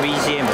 BGM。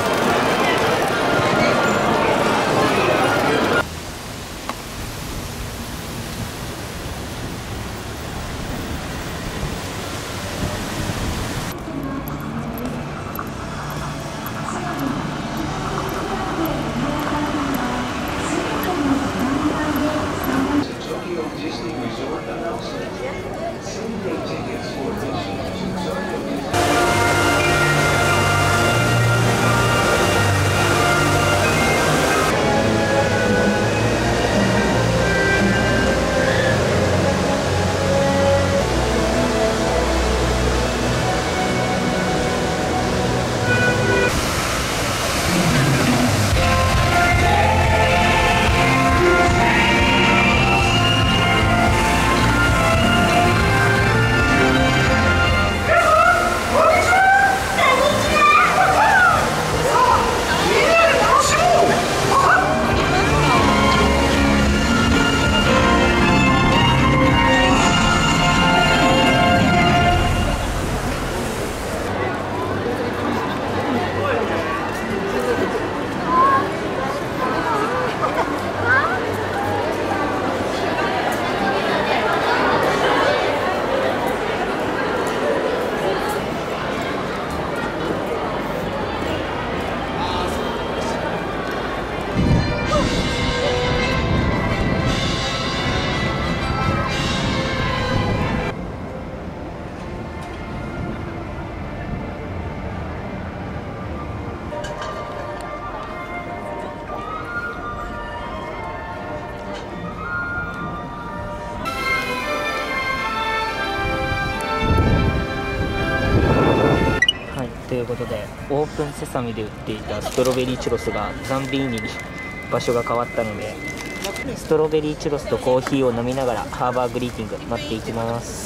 ということで、オープンセサミで売っていたストロベリーチュロスがザンビーニに場所が変わったので、ストロベリーチュロスとコーヒーを飲みながらハーバーグリーティング待っていきます。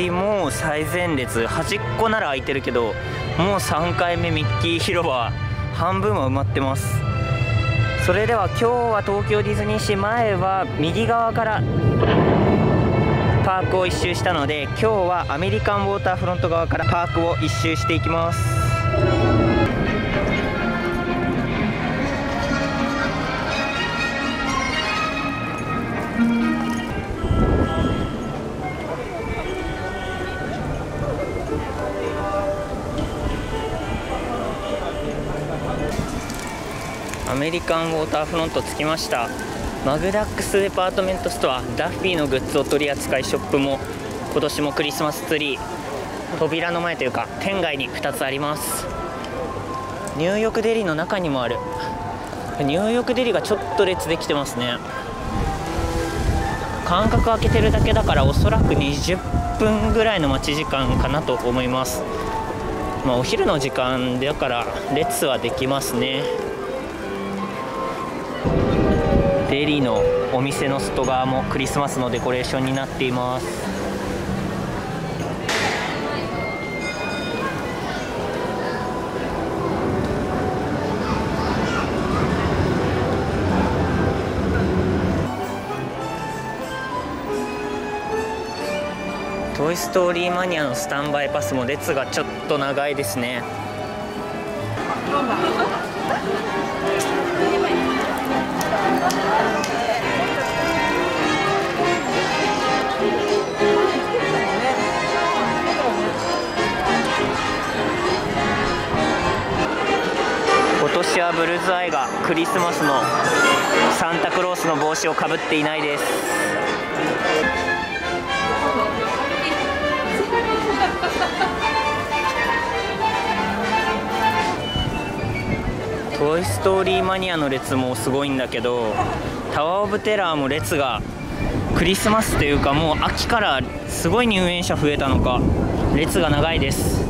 もう最前列、端っこなら空いてるけど、もう3回目ミッキー広場半分は埋まってます。それでは今日は東京ディズニーシー前は右側からパークを一周したので、今日はアメリカンウォーターフロント側からパークを一周していきます。アメリカンウォーターフロント着きました。マグダックスデパートメントストア、ダッフィーのグッズを取り扱いショップも今年もクリスマスツリー扉の前というか店外に2つあります。ニューヨークデリの中にもある。ニューヨークデリがちょっと列できてますね。間隔空けてるだけだから、おそらく20分ぐらいの待ち時間かなと思います。まあ、お昼の時間だから列はできますね。デリのお店の外側もクリスマスのデコレーションになっています。トイストーリーマニアのスタンバイパスも列がちょっと長いですね。今年はブルズアイがクリスマスのサンタクロースの帽子をかぶっていないです。トイストーリーマニアの列もすごいんだけど、タワーオブテラーも列がクリスマスというか、もう秋からすごい入園者増えたのか列が長いです。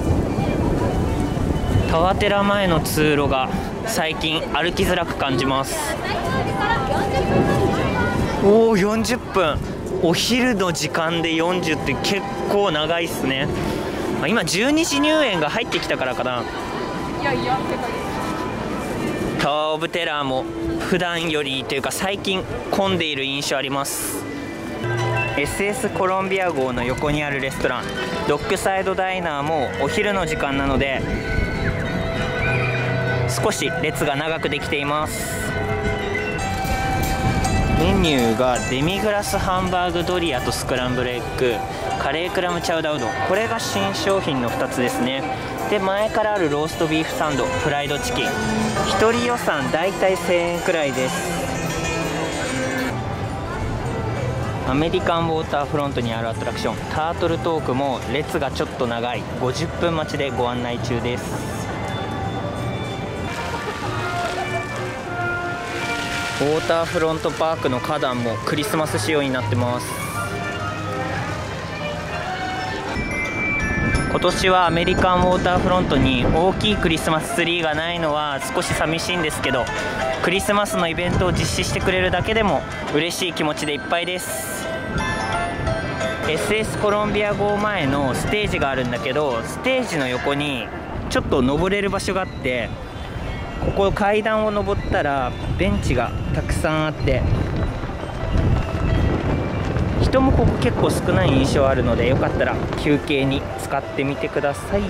タワテラ前の通路が最近歩きづらく感じます。おお、40分、お昼の時間で40って結構長いっすね。今12時入園が入ってきたからかな。タワー・オブ・テラーも普段よりというか最近混んでいる印象あります。 SS コロンビア号の横にあるレストランドックサイドダイナーもお昼の時間なので少し列が長くできています。メニューがデミグラスハンバーグドリアとスクランブルエッグ、カレークラムチャウダーうどん、これが新商品の2つですね。で、前からあるローストビーフサンド、フライドチキン、1人予算だいたい1000円くらいです。アメリカンウォーターフロントにあるアトラクションタートルトークも列がちょっと長い、50分待ちでご案内中です。ウォーターフロントパークの花壇もクリスマス仕様になってます。今年はアメリカンウォーターフロントに大きいクリスマスツリーがないのは少し寂しいんですけど、クリスマスのイベントを実施してくれるだけでも嬉しい気持ちでいっぱいです。 SS コロンビア号前のステージがあるんだけど、ステージの横にちょっと登れる場所があって、ここ階段を上ったらベンチがたくさんあって、人もここ結構少ない印象あるので、よかったら休憩に使ってみてください。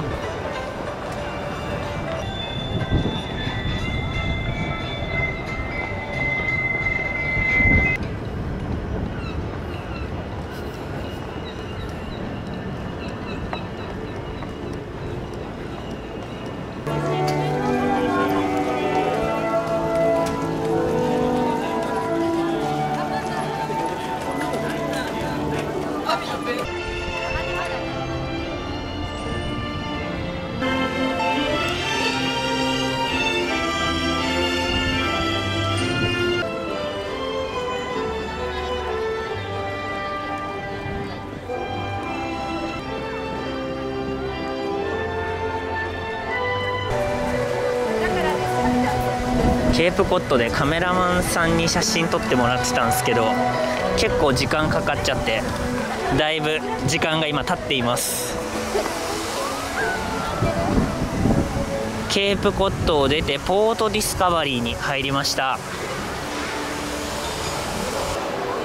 ケープコッドでカメラマンさんに写真撮ってもらってたんですけど、結構時間かかっちゃって、だいぶ時間が今経っています。ケープコッドを出てポートディスカバリーに入りました。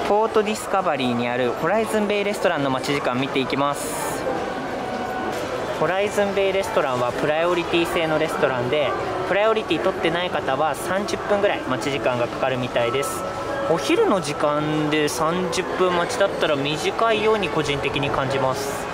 ポートディスカバリーにあるホライズンベイレストランの待ち時間見ていきます。ホライズンベイレストランはプライオリティ制のレストランで、プライオリティ取ってない方は30分ぐらい待ち時間がかかるみたいです。お昼の時間で30分待ちだったら短いように個人的に感じます。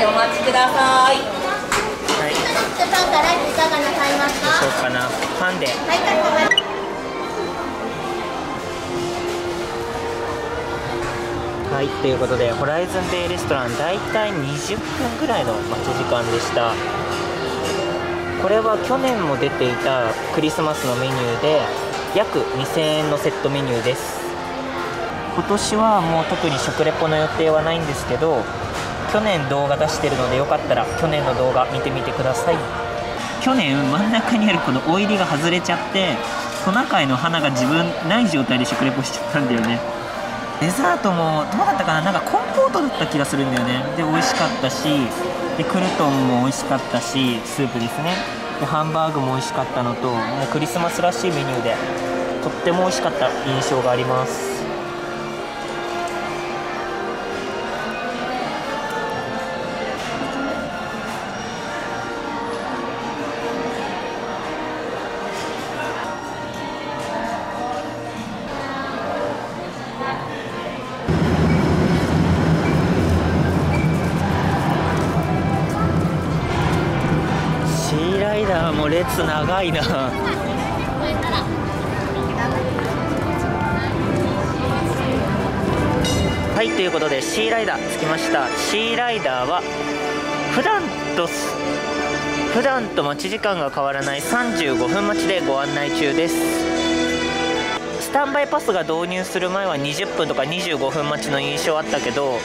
お待ちください。はい。パンからいかがなさいますか？そうかな。パンで。はい、かしこまりました。はい、ということでホライズンデイレストラン、だいたい20分ぐらいの待ち時間でした。これは去年も出ていたクリスマスのメニューで約2000円のセットメニューです。今年はもう特に食レポの予定はないんですけど、去年動画出してるのでよかったら去年の動画見てみてください。去年真ん中にあるこのお入りが外れちゃって、トナカイの花が自分ない状態で食レポしちゃったんだよね。デザートもどうだったかな、なんかコンポートだった気がするんだよね。で、美味しかったし、でクルトンも美味しかったし、スープですね。でハンバーグも美味しかったのと、もうクリスマスらしいメニューでとっても美味しかった印象があります。もう列長いな。はい、ということでシーライダー着きました。シーライダーは普段と待ち時間が変わらない35分待ちでご案内中です。スタンバイパスが導入する前は20分とか25分待ちの印象あったけど、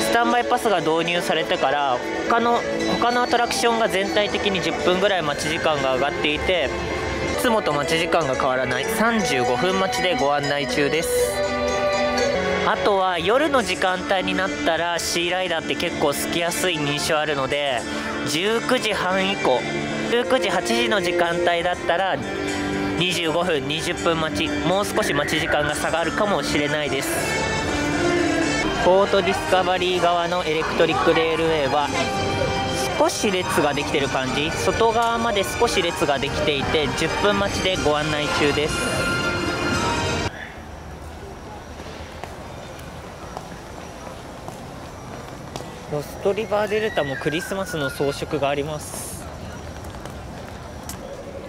スタンバイパスが導入されてから他のアトラクションが全体的に10分ぐらい待ち時間が上がっていて、いつもと待ち時間が変わらない35分待ちでご案内中です。あとは夜の時間帯になったらシーライダーって結構空きやすい印象あるので、19時半以降19時8時の時間帯だったら25分20分待ち、もう少し待ち時間が下がるかもしれないです。ポートディスカバリー側のエレクトリックレールウェイは少し列ができてる感じ、外側まで少し列ができていて10分待ちでご案内中です。ロストリバーデルタもクリスマスの装飾があります。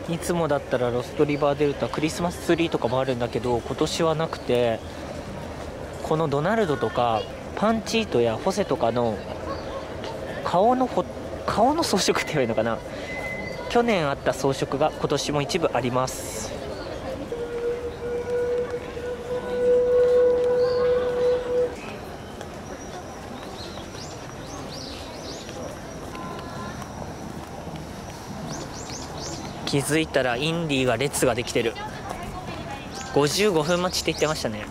いつもだったらロストリバーデルタクリスマスツリーとかもあるんだけど、今年はなくて、このドナルドとかパンチートやホセとかの顔の装飾って言えばいいのかな、去年あった装飾が今年も一部あります。気づいたらインディーが列ができてる。55分待ちって言ってましたね。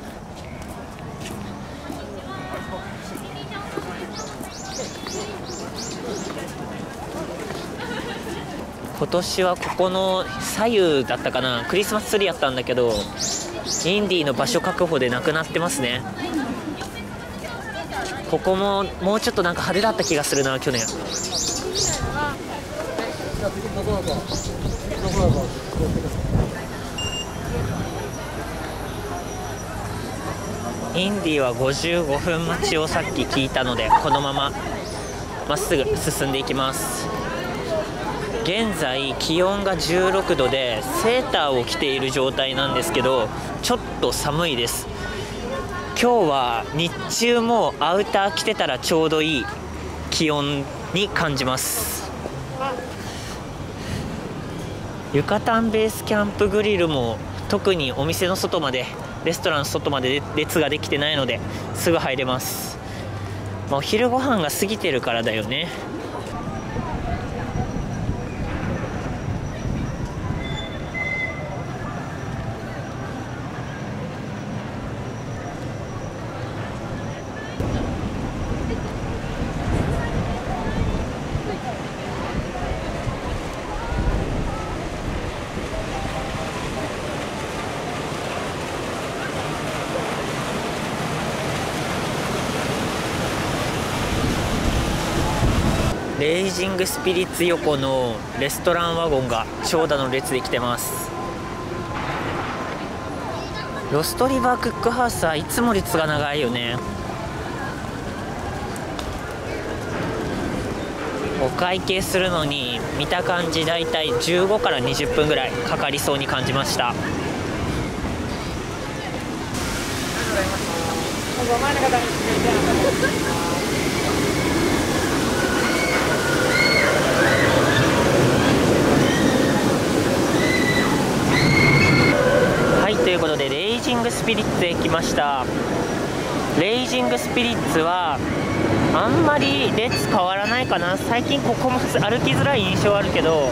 今年はここの左右だったかな、クリスマスツリーやったんだけど、インディーの場所確保でなくなってますね。ここももうちょっとなんか派手だった気がするな、去年。インディーは55分待ちをさっき聞いたので、このまままっすぐ進んでいきます。現在気温が16度でセーターを着ている状態なんですけど、ちょっと寒いです。今日は日中もアウター着てたらちょうどいい気温に感じます。ユカタンベースキャンプグリルも特にお店の外までレストランの外まで列ができてないのですぐ入れます。お昼ご飯が過ぎてるからだよね。レイジングスピリッツ横のレストランワゴンが長蛇の列で来てます。ロストリバークックハウスはいつも列が長いよね。お会計するのに見た感じだいたい15から20分ぐらいかかりそうに感じました。はい、ということでレイジングスピリッツへ来ました。レイジングスピリッツはあんまり列変わらないかな。最近ここも歩きづらい印象あるけど、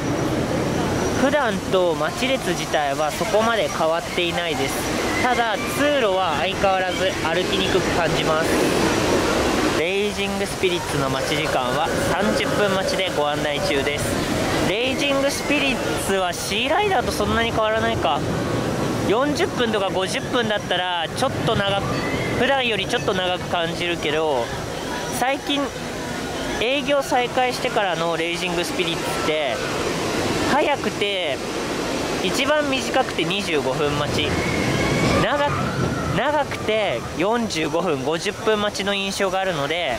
普段と町列自体はそこまで変わっていないです。ただ通路は相変わらず歩きにくく感じます。レイジングスピリッツの待ち時間は30分待ちでご案内中です。レイジングスピリッツはシーライダーとそんなに変わらないか。40分とか50分だったらちょっと長く、普段よりちょっと長く感じるけど、最近営業再開してからのレイジングスピリッツって早くて一番短くて25分待ち、長くて45分50分待ちの印象があるので、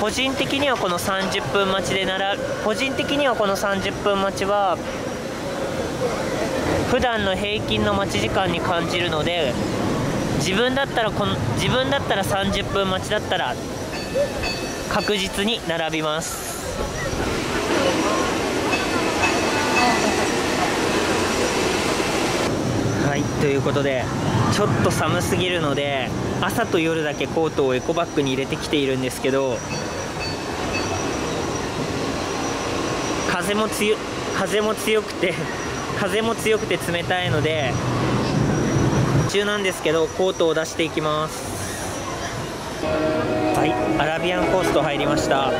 個人的にはこの30分待ちで30分待ちは普段の平均の待ち時間に感じるので、自分だったら30分待ちだったら確実に並びます。はい、ということでちょっと寒すぎるので朝と夜だけコートをエコバッグに入れてきているんですけど、風も強くて冷たいので中なんですけどコートを出していきます。はい、アラビアンコースト入りました。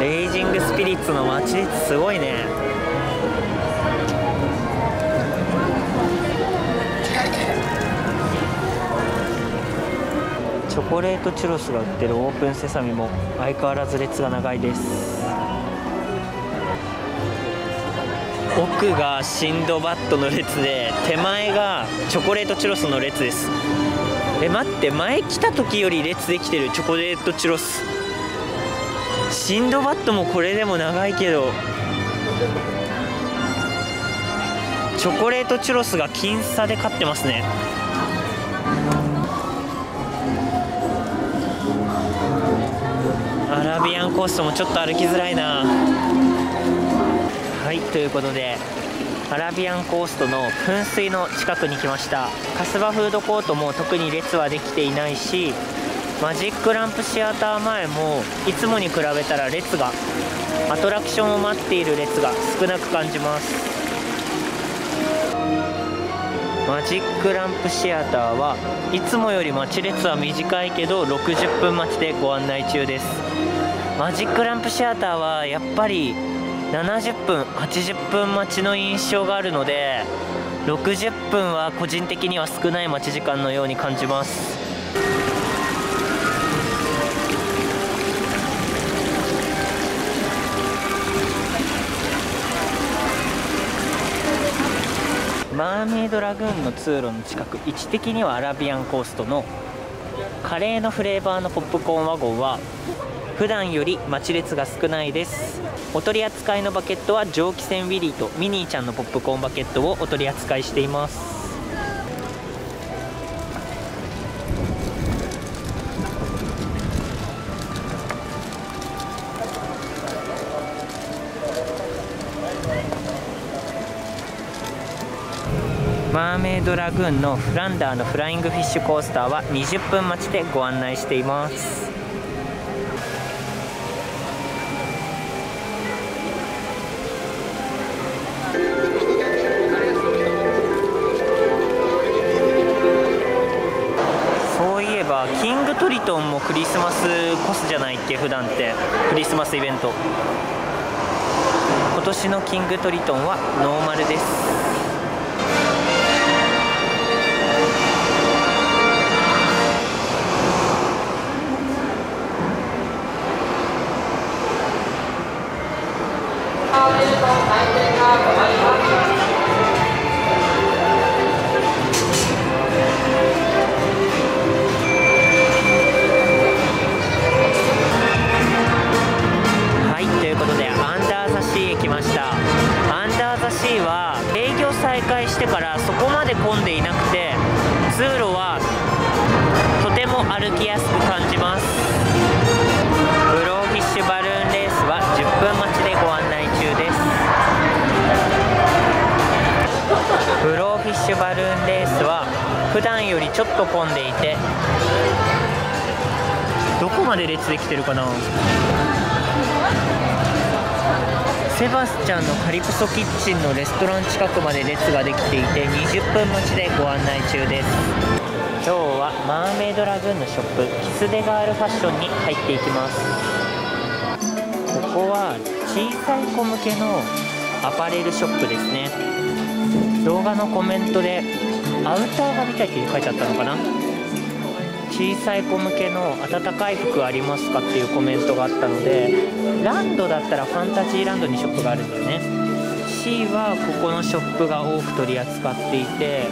レイジングスピリッツの街列すごいね。チョコレートチュロスが売ってるオープンセサミも相変わらず列が長いです。奥がシンドバッドの列で手前がチョコレートチュロスの列です。待って、前来た時より列できてる。チョコレートチュロス、シンドバッドもこれでも長いけどチョコレートチュロスが僅差で勝ってますね。アラビアンコーストもちょっと歩きづらいな。はい、ということでアラビアンコーストの噴水の近くに来ました。カスバフードコートも特に列はできていないし、マジックランプシアター前もいつもに比べたら列が、アトラクションを待っている列が少なく感じます。マジックランプシアターはいつもより待ち列は短いけど60分待ちでご案内中です。マジックランプシアターはやっぱり70分80分待ちの印象があるので、60分は個人的には少ない待ち時間のように感じます。マーメイドラグーンの通路の近く、位置的にはアラビアンコーストのカレーのフレーバーのポップコーンワゴンは普段より待ち列が少ないです。お取り扱いのバケットは蒸気船ウィリーとミニーちゃんのポップコーンバケットをお取り扱いしています。マーメイドラグーンのフランダーのフライングフィッシュコースターは20分待ちでご案内しています。キングトリトンもクリスマスコスじゃないっけ、普段ってクリスマスイベント。今年のキングトリトンはノーマルです。歩きやすく感じます。ブローフィッシュバルーンレースは10分待ちでご案内中です。ブローフィッシュバルーンレースは普段よりちょっと混んでいて、どこまで列できてるかな。セバスチャンのカリプソキッチンのレストラン近くまで列ができていて、20分待ちでご案内中です。今日はマーメイドラグーンのショップキスデガールファッションに入っていきます。ここは小さい子向けのアパレルショップですね。動画のコメントでアウターが見たいって書いてあったのかな。小さい子向けの暖かい服ありますかっていうコメントがあったので、ランドだったらファンタジーランドにショップがあるんだよね。 C はここのショップが多く取り扱っていて、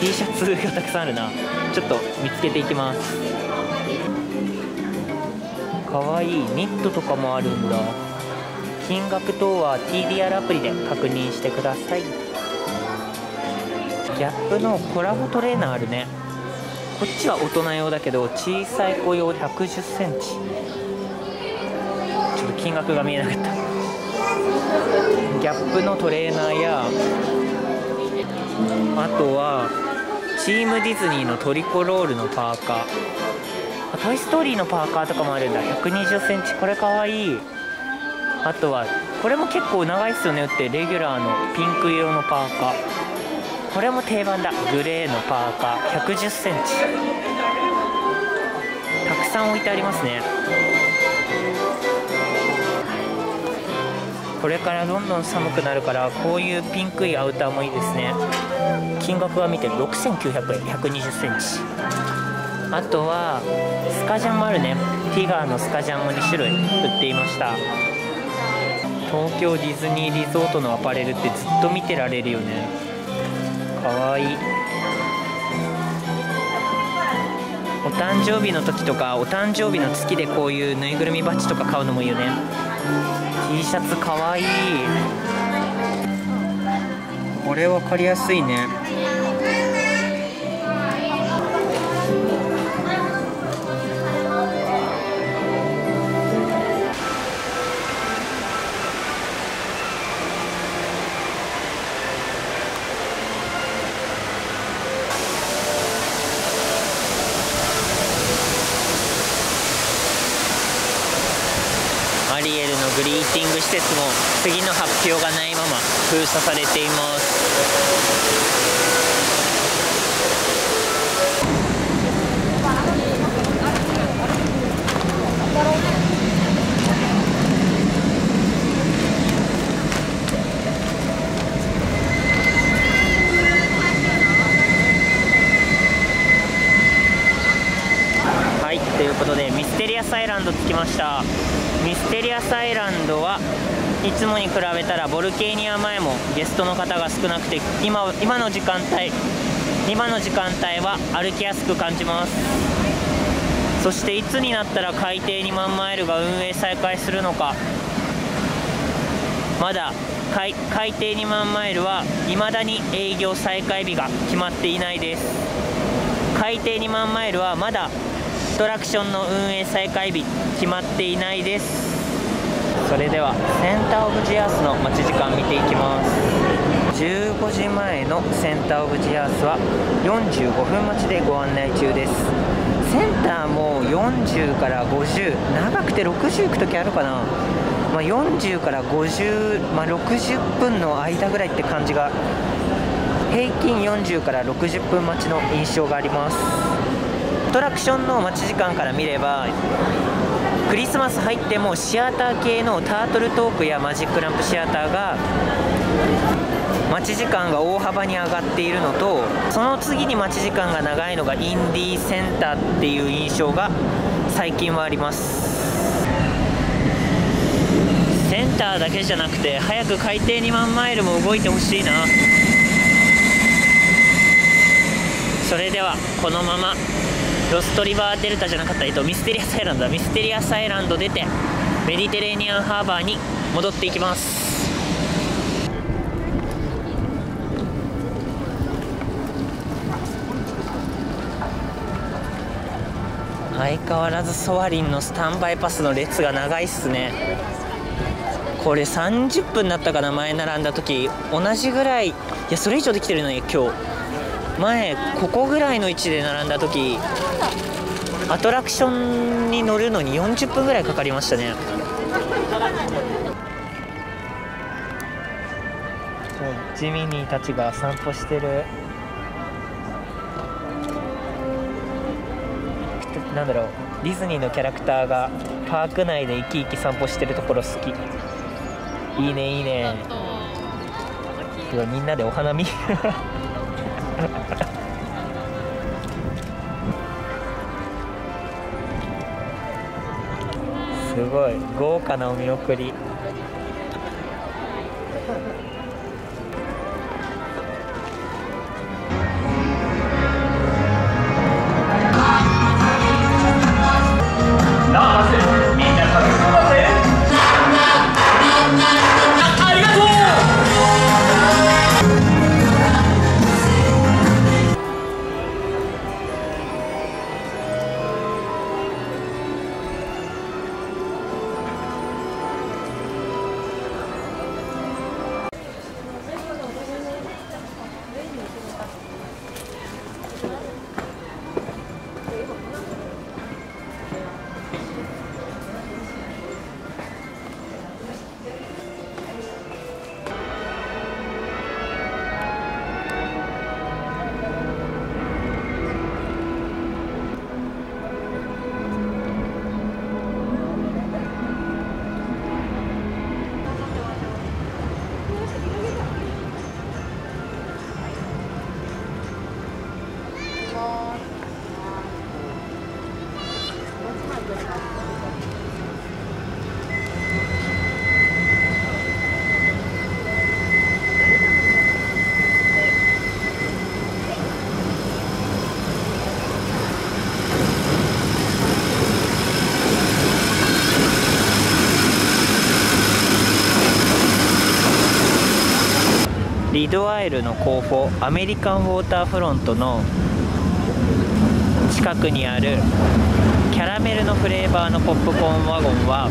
T シャツがたくさんあるな。ちょっと見つけていきます。かわいいニットとかもあるんだ。金額等は TDR アプリで確認してください。ギャップのコラボトレーナーあるね。こっちは大人用だけど、小さい子用110センチ。ちょっと金額が見えなかった。ギャップのトレーナーや、あとはチームディズニーのトリコロールのパーカー、トイストーリーのパーカーとかもあるんだ。120センチ、これかわいい。あとはこれも結構長いっすよねって、レギュラーのピンク色のパーカー、これも定番だ。グレーのパーカー110センチ、たくさん置いてありますね。これからどんどん寒くなるから、こういうピンクいアウターもいいですね。金額は見て6900円、120センチ。あとはスカジャンもあるね。ティガーのスカジャンも2種類売っていました。東京ディズニーリゾートのアパレルってずっと見てられるよね。かわいい。お誕生日の時とか、お誕生日の月でこういうぬいぐるみバッジとか買うのもいいよね。 T シャツかわいい。これ分かりやすいね。アリエルのグリーティング施設も次の発表がないまま封鎖されています。はい、ということでミステリアスアイランド着きました。ミステリアスアイランドはいつもに比べたらボルケーニア前もゲストの方が少なくて、今の時間帯は歩きやすく感じます。そしていつになったら海底2万マイルが運営再開するのか。まだ海底2万マイルは未だに営業再開日が決まっていないです。海底2万マイルはまだアトラクションの運営再開日決まっていないです。それではセンターオブジアースの待ち時間見ていきます。15時前のセンターオブジアースは45分待ちでご案内中です。センターも40から50、長くて60行く時あるかな、40から50、60分の間ぐらいって感じが、平均40から60分待ちの印象があります。アトラクションの待ち時間から見れば、クリスマス入ってもシアター系のタートルトークやマジックランプシアターが待ち時間が大幅に上がっているのと、その次に待ち時間が長いのがインディーセンターっていう印象が最近はあります。センターだけじゃなくて、早く海底2万マイルも動いてほしいな。それではこのままロストリバーデルタじゃなかった、ミステリアスアイランドだ。ミステリアスアイランド出てメディテレーニアンハーバーに戻っていきます。相変わらずソワリンのスタンバイパスの列が長いっすね。これ30分だったかな、前並んだ時。同じぐらい、いやそれ以上できてるのに、今日前ここぐらいの位置で並んだ時、アトラクションに乗るのに40分ぐらいかかりましたね。ジミニーたちが散歩してる。なんだろう、ディズニーのキャラクターがパーク内で生き生き散歩してるところ好き。いいねいいね。みんなでお花見すごい豪華なお見送り。リドアイルの後方、アメリカンウォーターフロントの近くにあるキャラメルのフレーバーのポップコーンワゴンは、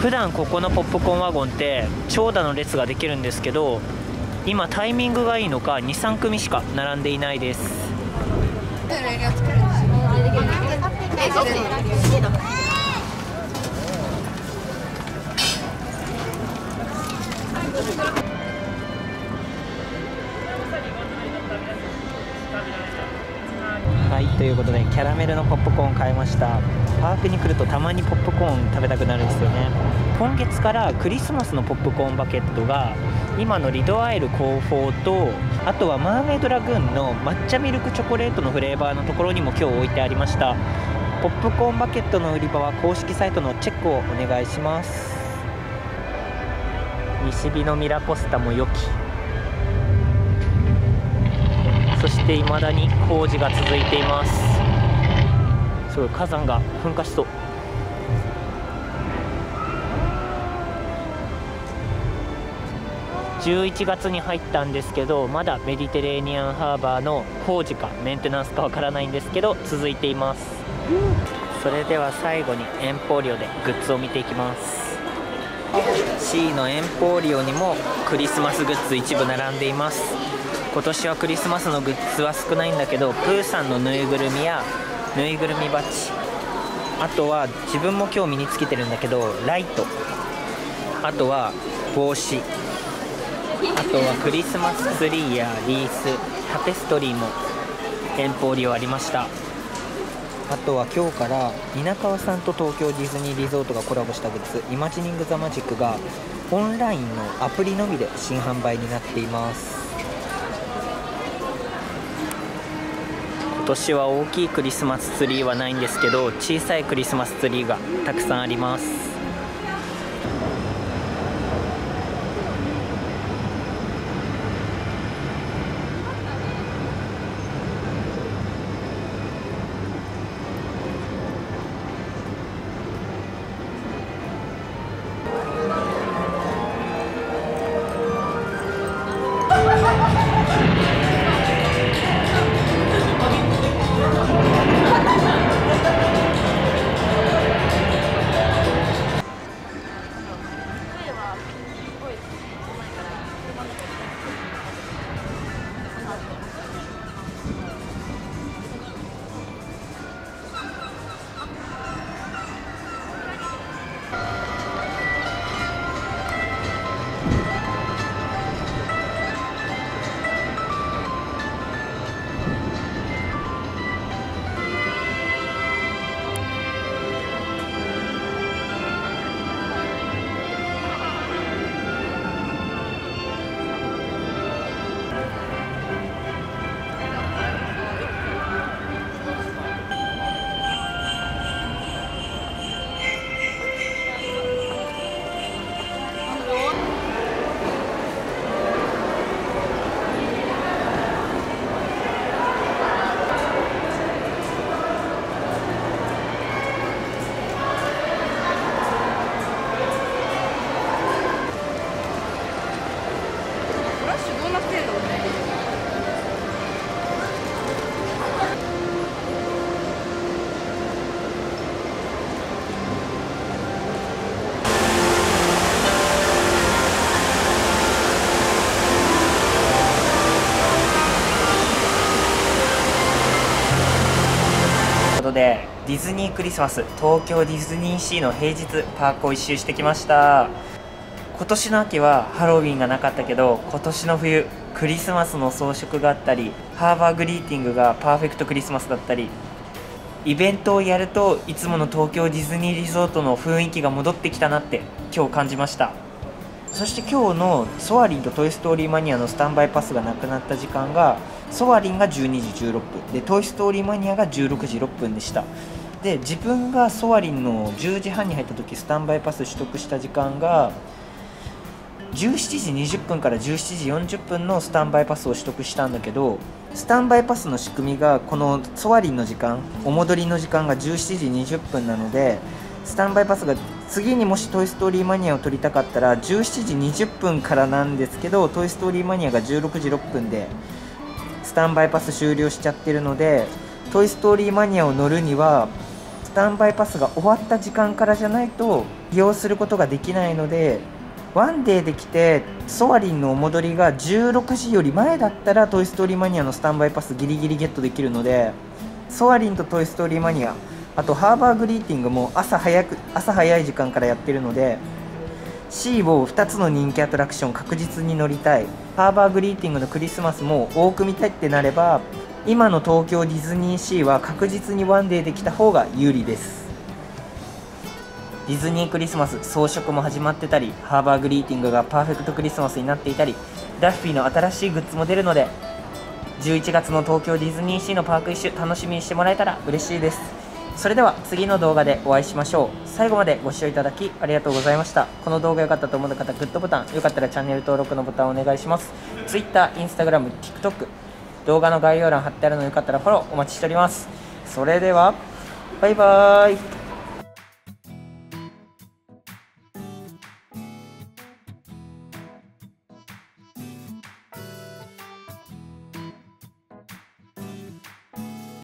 普段ここのポップコーンワゴンって長蛇の列ができるんですけど、今タイミングがいいのか 2,3 組しか並んでいないです。はい、ということでキャラメルのポップコーン買いました。パークに来るとたまにポップコーン食べたくなるんですよね。今月からクリスマスのポップコーンバケットが今のリドアイル後方と、あとはマーメイドラグーンの抹茶ミルクチョコレートのフレーバーのところにも今日置いてありました。ポップコーンバケットの売り場は公式サイトのチェックをお願いします。西日のミラコスタも良き。そして未だに工事が続いています。すごい、火山が噴火しそう。11月に入ったんですけど、まだメディテレーニアンハーバーの工事かメンテナンスかわからないんですけど続いています。それでは最後にエンポーリオでグッズを見ていきます。 C のエンポーリオにもクリスマスグッズ一部並んでいます。今年はクリスマスのグッズは少ないんだけど、プーさんのぬいぐるみやぬいぐるみバッジ、あとは自分も今日身につけてるんだけどライト、あとは帽子、あとはクリスマスツリーやリース、タペストリーもエンポーリオありました。あとは今日から稲川さんと東京ディズニーリゾートがコラボしたグッズ、イマジニング・ザ・マジックがオンラインのアプリのみで新販売になっています。今年は大きいクリスマスツリーはないんですけど、小さいクリスマスツリーがたくさんあります。ことでディズニークリスマス東京ディズニーシーの平日パークを一周してきました。今年の秋はハロウィンがなかったけど、今年の冬クリスマスの装飾があったり、ハーバーグリーティングがパーフェクトクリスマスだったり、イベントをやるといつもの東京ディズニーリゾートの雰囲気が戻ってきたなって今日感じました。そして今日のソアリンとトイストーリーマニアのスタンバイパスがなくなった時間が、ソアリンが12時16分でトイストーリーマニアが16時6分でした。で、自分がソアリンの10時半に入った時スタンバイパス取得した時間が17時20分から17時40分のスタンバイパスを取得したんだけど、スタンバイパスの仕組みがこのソアリンの時間、お戻りの時間が17時20分なので、スタンバイパスが次にもしトイストーリーマニアを撮りたかったら17時20分からなんですけど、トイストーリーマニアが16時6分でスタンバイパス終了しちゃってるので、トイストーリーマニアを乗るにはスタンバイパスが終わった時間からじゃないと利用することができないので、ワンデーで来てソアリンのお戻りが16時より前だったらトイストーリーマニアのスタンバイパスギリギリゲットできるので、ソアリンとトイストーリーマニア、あとハーバーグリーティングも朝早い時間からやってるので、 C を2つの人気アトラクション確実に乗りたい、ハーバーグリーティングのクリスマスも多く見たいってなれば、今の東京ディズニーシーは確実にワンデーで来た方が有利です。ディズニークリスマス装飾も始まってたり、ハーバーグリーティングがパーフェクトクリスマスになっていたり、ダッフィーの新しいグッズも出るので、11月の東京ディズニーシーのパーク一周楽しみにしてもらえたら嬉しいです。それでは次の動画でお会いしましょう。最後までご視聴いただきありがとうございました。この動画良かったと思う方、グッドボタン、よかったらチャンネル登録のボタンお願いします。 Twitter、Instagram、TikTok、 動画の概要欄貼ってあるのでよかったらフォローお待ちしております。それではバイバーイ。